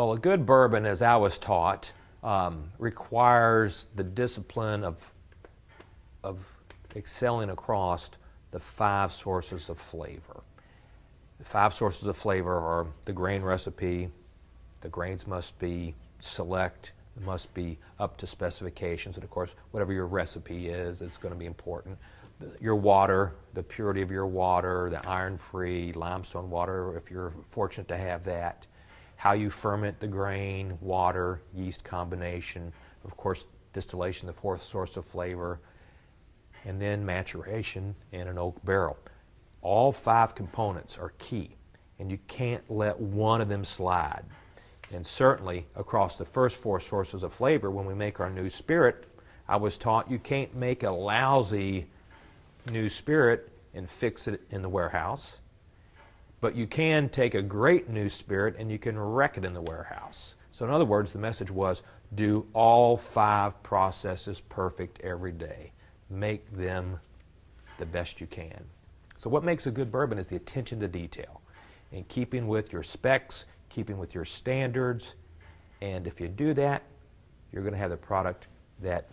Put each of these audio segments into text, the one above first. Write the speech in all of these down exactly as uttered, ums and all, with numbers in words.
Well, a good bourbon, as I was taught, um, requires the discipline of, of excelling across the five sources of flavor. The five sources of flavor are the grain recipe, the grains must be select, it must be up to specifications, and of course, whatever your recipe is, it's going to be important. The, your water, the purity of your water, the iron-free limestone water, if you're fortunate to have that. How you ferment the grain, water, yeast combination, of course, distillation, the fourth source of flavor, and then maturation in an oak barrel. All five components are key, and you can't let one of them slide. And certainly, across the first four sources of flavor, when we make our new spirit, I was taught you can't make a lousy new spirit and fix it in the warehouse. But you can take a great new spirit and you can wreck it in the warehouse. So in other words, the message was, do all five processes perfect every day. Make them the best you can. So what makes a good bourbon is the attention to detail, in keeping with your specs, keeping with your standards. And if you do that, you're going to have the product that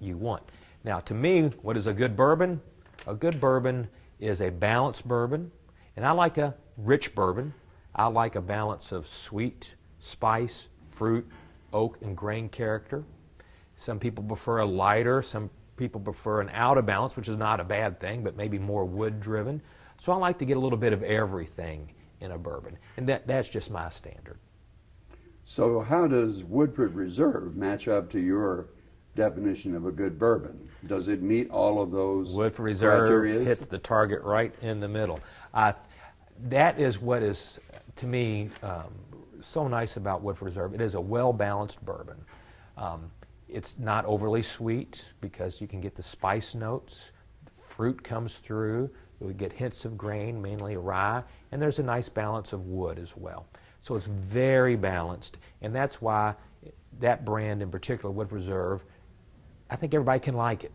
you want. Now, to me, what is a good bourbon? A good bourbon is a balanced bourbon. And I like a rich bourbon. I like a balance of sweet, spice, fruit, oak, and grain character. Some people prefer a lighter, some people prefer an out of balance, which is not a bad thing, but maybe more wood driven. So I like to get a little bit of everything in a bourbon, and that, that's just my standard. So how does Woodford Reserve match up to your definition of a good bourbon? Does it meet all of those criteria? Woodford Reserve hits the target right in the middle. I, that is what is, to me, um, so nice about Woodford Reserve. It is a well-balanced bourbon. Um, it's not overly sweet because you can get the spice notes. Fruit comes through. We get hints of grain, mainly rye, and there's a nice balance of wood as well. So it's very balanced, and that's why that brand in particular, Woodford Reserve, I think everybody can like it.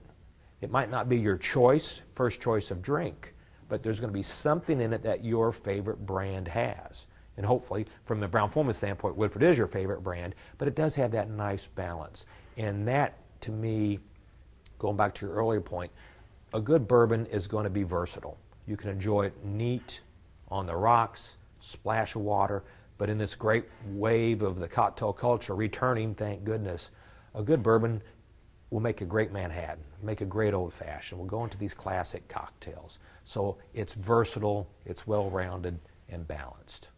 It might not be your choice, first choice of drink, but there's going to be something in it that your favorite brand has. And hopefully, from the Brown-Forman standpoint, Woodford is your favorite brand, but it does have that nice balance. And that, to me, going back to your earlier point, a good bourbon is going to be versatile. You can enjoy it neat, on the rocks, splash of water, but in this great wave of the cocktail culture returning, thank goodness, a good bourbon we'll make a great Manhattan, make a great old-fashioned. We'll go into these classic cocktails. So it's versatile, it's well-rounded, and balanced.